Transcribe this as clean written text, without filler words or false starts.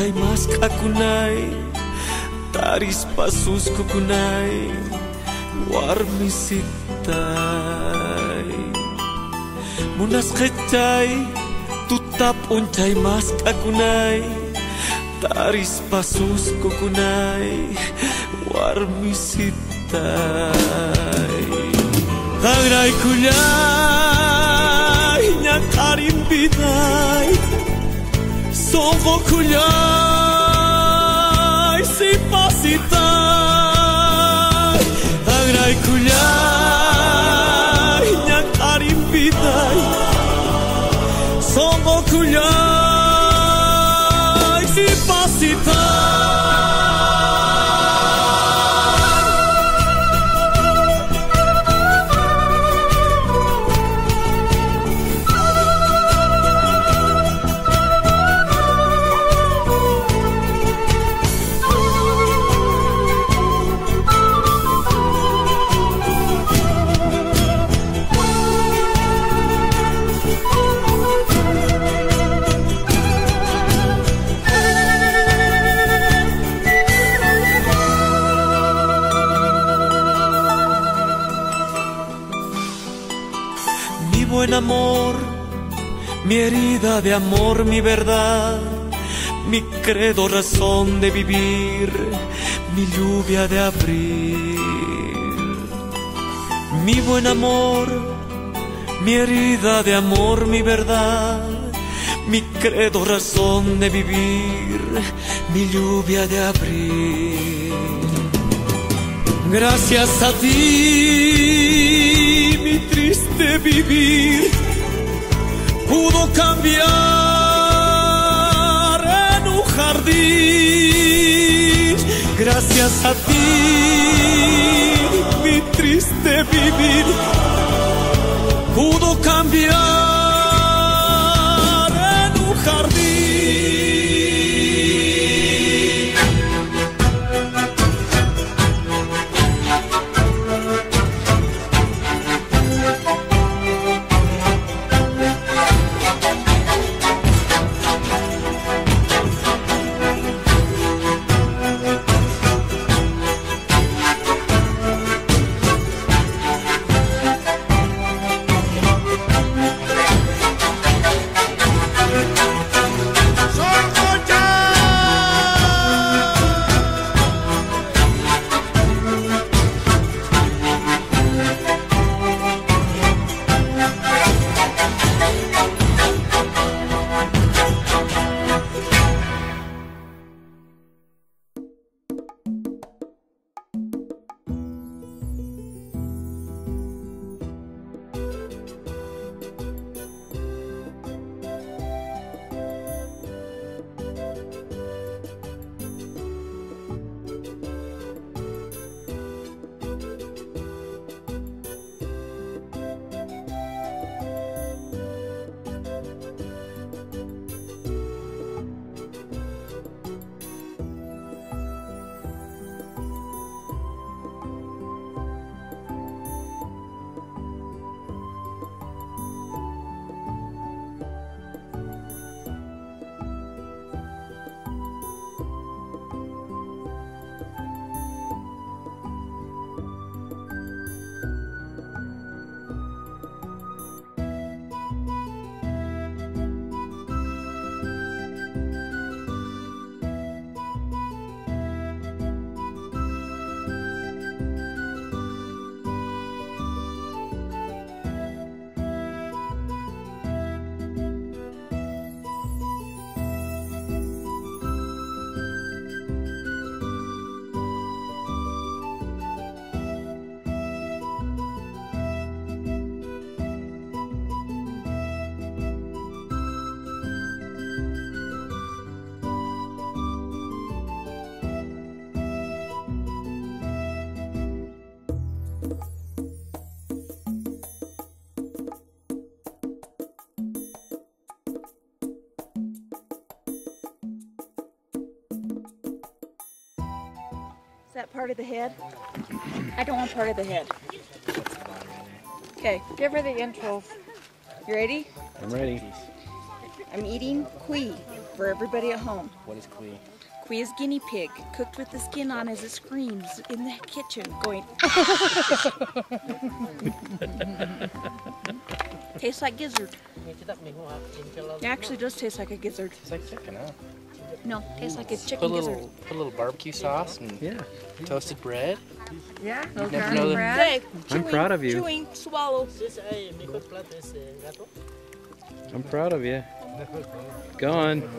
Ay mas kakunay, taris pasus kukunay, warmisitay. Munas kechay, tutap unchay mas kakunay, taris pasus kukunay, warmisitay. Agray kunay, nyakarin biday. Sovo kulyay si pasitay, agray kulyay nyakarim bitay. Sovo kulyay si pasitay. Amor, mi herida de amor, mi verdad, mi credo, razón de vivir, mi lluvia de abril. Mi buen amor, mi herida de amor, mi verdad, mi credo, razón de vivir, mi lluvia de abril. Gracias a ti, mi triste vivir pudo cambiar en un jardín. Gracias a ti, mi triste vivir pudo cambiar en un jardín. Is that part of the head? I don't want part of the head. Okay, give her the intro. You ready? I'm ready. I'm eating cuy, for everybody at home. What is Cuy? Cuy is guinea pig, cooked with the skin on as it screams in the kitchen, going... Tastes like gizzard. It actually does taste like a gizzard. It's like chicken, huh? No, tastes like a chicken gizzard. Put a little barbecue sauce and toasted bread. Yeah, no bread. Hey, chewing, I'm proud of you. Chewing, swallow. I'm proud of you. Go on.